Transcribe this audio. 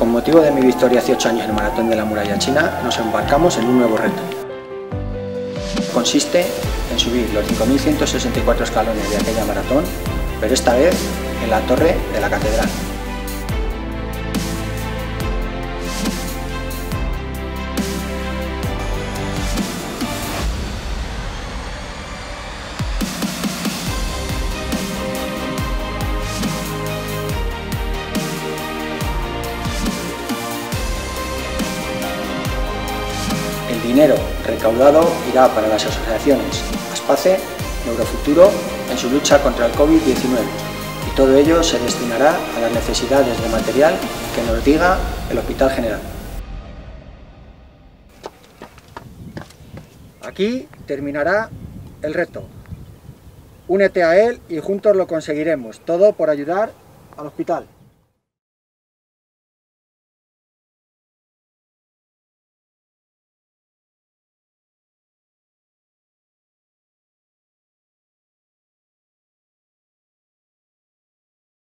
Con motivo de mi victoria hace 8 años en el Maratón de la Muralla China, nos embarcamos en un nuevo reto. Consiste en subir los 5.164 escalones de aquella maratón, pero esta vez en la Torre de la Catedral. El dinero recaudado irá para las asociaciones ASPACE, Neurofuturo, en su lucha contra el COVID-19, y todo ello se destinará a las necesidades de material que nos diga el Hospital General. Aquí terminará el reto. Únete a él y juntos lo conseguiremos, todo por ayudar al hospital.